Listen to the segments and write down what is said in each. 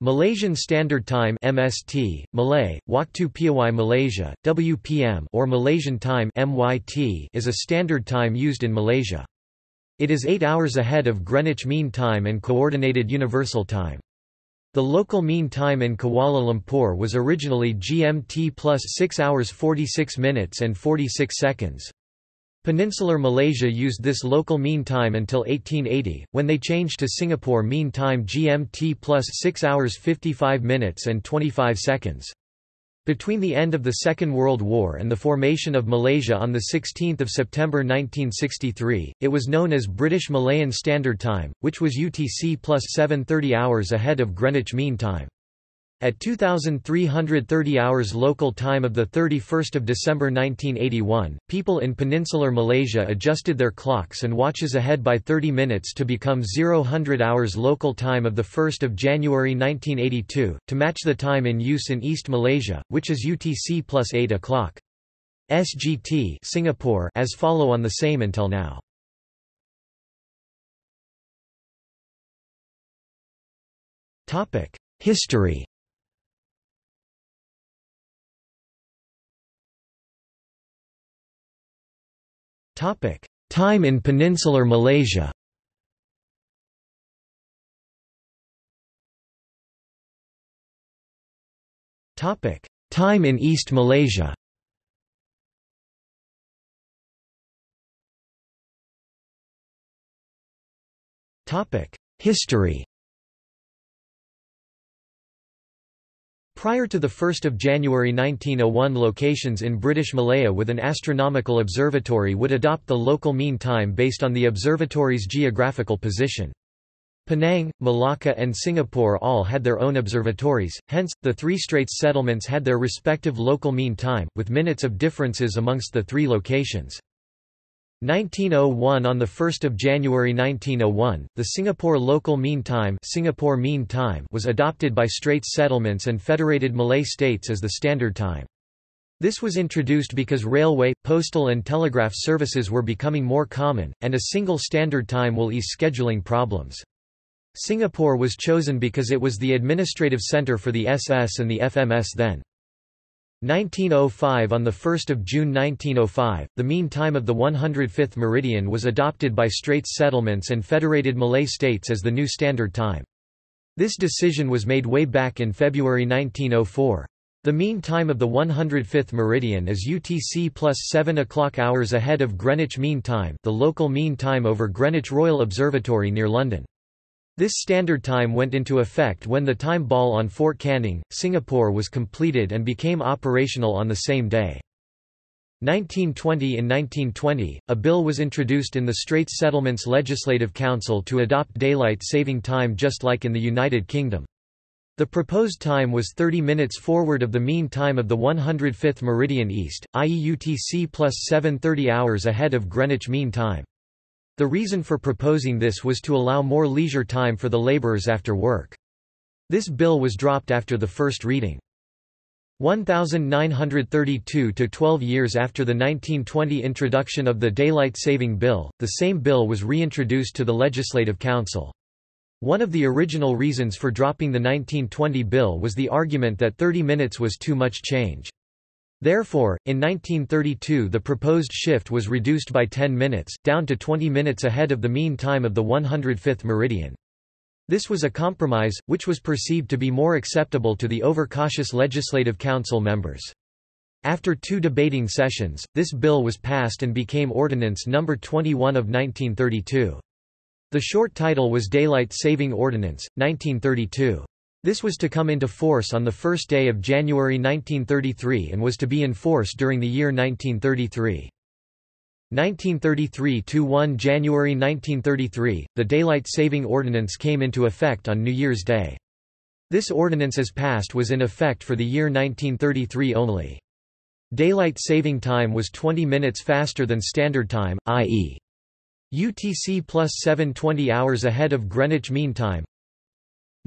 Malaysian Standard Time (MST), Malay, Waktu Piawai Malaysia (WPM) or Malaysian Time (MYT) is a standard time used in Malaysia. It is 8 hours ahead of Greenwich Mean Time and Coordinated Universal Time. The local mean time in Kuala Lumpur was originally GMT plus 6 hours 46 minutes and 46 seconds. Peninsular Malaysia used this local mean time until 1880, when they changed to Singapore mean time GMT plus 6 hours 55 minutes and 25 seconds. Between the end of the Second World War and the formation of Malaysia on 16 September 1963, it was known as British Malayan Standard Time, which was UTC plus 7:30 hours ahead of Greenwich Mean Time. At 2,330 hours local time of 31 December 1981, people in Peninsular Malaysia adjusted their clocks and watches ahead by 30 minutes to become 0000 hours local time of 1 January 1982, to match the time in use in East Malaysia, which is UTC plus 8 o'clock. SGT Singapore as follow on the same until now. History. Time in Peninsular Malaysia. Time in East Malaysia. History. Prior to 1 January 1901, locations in British Malaya with an astronomical observatory would adopt the local mean time based on the observatory's geographical position. Penang, Malacca and Singapore all had their own observatories, hence, the three Straits Settlements had their respective local mean time, with minutes of differences amongst the three locations. 1901 On 1 January 1901, the Singapore Local Mean Time (Singapore Mean Time) was adopted by Straits Settlements and Federated Malay States as the standard time. This was introduced because railway, postal and telegraph services were becoming more common, and a single standard time will ease scheduling problems. Singapore was chosen because it was the administrative centre for the SS and the FMS then. 1905 On 1 June 1905, the mean time of the 105th meridian was adopted by Straits Settlements and Federated Malay States as the new standard time. This decision was made way back in February 1904. The mean time of the 105th meridian is UTC plus 7 o'clock hours ahead of Greenwich Mean Time, the local mean time over Greenwich Royal Observatory near London. This standard time went into effect when the time ball on Fort Canning, Singapore was completed and became operational on the same day. 1920 In 1920, a bill was introduced in the Straits Settlements Legislative Council to adopt daylight saving time just like in the United Kingdom. The proposed time was 30 minutes forward of the mean time of the 105th meridian east, i.e. UTC plus 7:30 hours ahead of Greenwich Mean Time. The reason for proposing this was to allow more leisure time for the laborers after work. This bill was dropped after the first reading. 1932 to 12 years after the 1920 introduction of the Daylight Saving Bill, the same bill was reintroduced to the Legislative Council. One of the original reasons for dropping the 1920 bill was the argument that 30 minutes was too much change. Therefore, in 1932 the proposed shift was reduced by 10 minutes, down to 20 minutes ahead of the mean time of the 105th meridian. This was a compromise, which was perceived to be more acceptable to the overcautious Legislative Council members. After two debating sessions, this bill was passed and became Ordinance No. 21 of 1932. The short title was Daylight Saving Ordinance, 1932. This was to come into force on the first day of January 1933 and was to be in force during the year 1933. 1933–1 January 1933, the Daylight Saving Ordinance came into effect on New Year's Day. This ordinance as passed was in effect for the year 1933 only. Daylight saving time was 20 minutes faster than standard time, i.e. UTC plus 7:20 hours ahead of Greenwich Mean Time.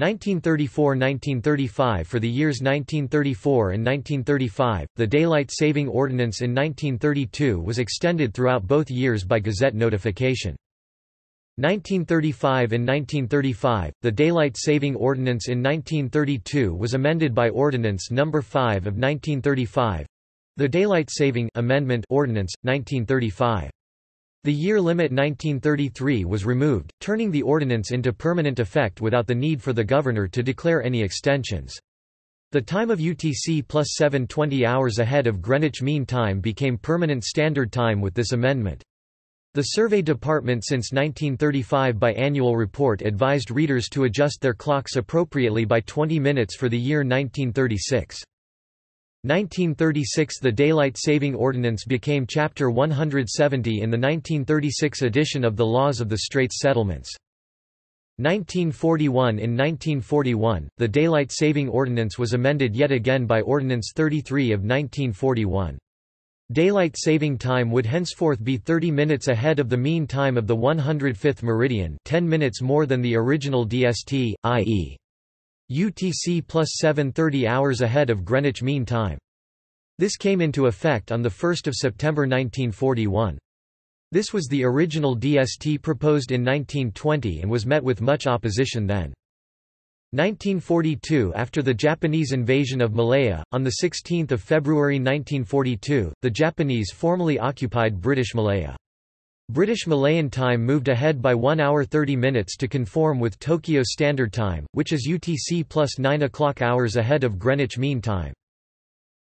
1934–1935 For the years 1934 and 1935, the Daylight Saving Ordinance in 1932 was extended throughout both years by Gazette Notification. 1935 and 1935, the Daylight Saving Ordinance in 1932 was amended by Ordinance No. 5 of 1935, the Daylight Saving Amendment Ordinance, 1935. The year limit 1933 was removed, turning the ordinance into permanent effect without the need for the governor to declare any extensions. The time of UTC plus 7:20 hours ahead of Greenwich Mean Time became Permanent Standard Time with this amendment. The Survey Department since 1935 biannual report advised readers to adjust their clocks appropriately by 20 minutes for the year 1936. 1936 – The Daylight Saving Ordinance became Chapter 170 in the 1936 edition of the Laws of the Straits Settlements. 1941 – In 1941, the Daylight Saving Ordinance was amended yet again by Ordinance 33 of 1941. Daylight saving time would henceforth be 30 minutes ahead of the mean time of the 105th meridian, 10 minutes more than the original DST, i.e. UTC plus 7:30 hours ahead of Greenwich Mean Time. This came into effect on 1 September 1941. This was the original DST proposed in 1920 and was met with much opposition then. 1942 – After the Japanese invasion of Malaya, on 16 February 1942, the Japanese formally occupied British Malaya. British Malayan time moved ahead by 1 hour 30 minutes to conform with Tokyo Standard Time, which is UTC plus 9 o'clock hours ahead of Greenwich Mean Time.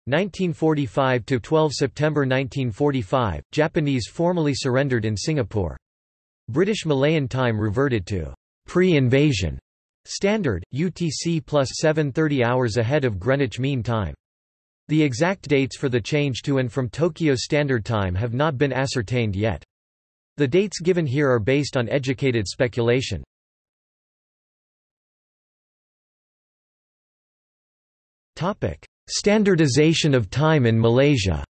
1945 – to 12 September 1945, Japanese formally surrendered in Singapore. British Malayan time reverted to pre-invasion standard, UTC plus 7:30 hours ahead of Greenwich Mean Time. The exact dates for the change to and from Tokyo Standard Time have not been ascertained yet. The dates given here are based on educated speculation. Standardization of time in Malaysia.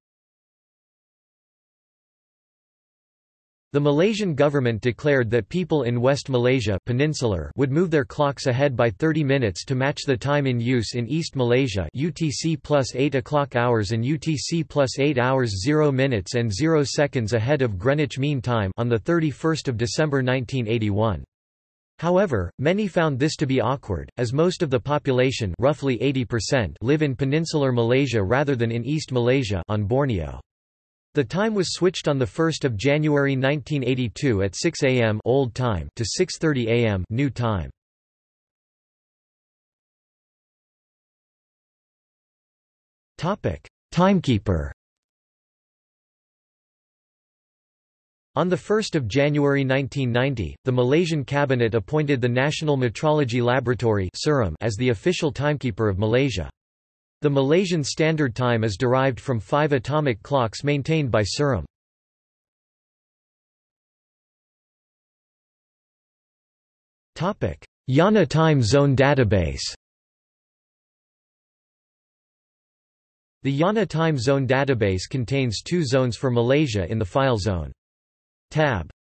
The Malaysian government declared that people in West Malaysia Peninsular would move their clocks ahead by 30 minutes to match the time in use in East Malaysia UTC plus 8 o'clock hours and UTC plus 8 hours 0 minutes and 0 seconds ahead of Greenwich Mean Time on 31 December 1981. However, many found this to be awkward, as most of the population roughly 80% live in Peninsular Malaysia rather than in East Malaysia on Borneo. The time was switched on 1 January 1982 at 6 a.m. Old Time to 6:30 a.m. New Time. Timekeeper. On 1 January 1990, the Malaysian Cabinet appointed the National Metrology Laboratory as the official timekeeper of Malaysia. The Malaysian Standard Time is derived from 5 atomic clocks maintained by Suruh. IANA time zone database. The IANA time zone database contains two zones for Malaysia in the file zone. Tab.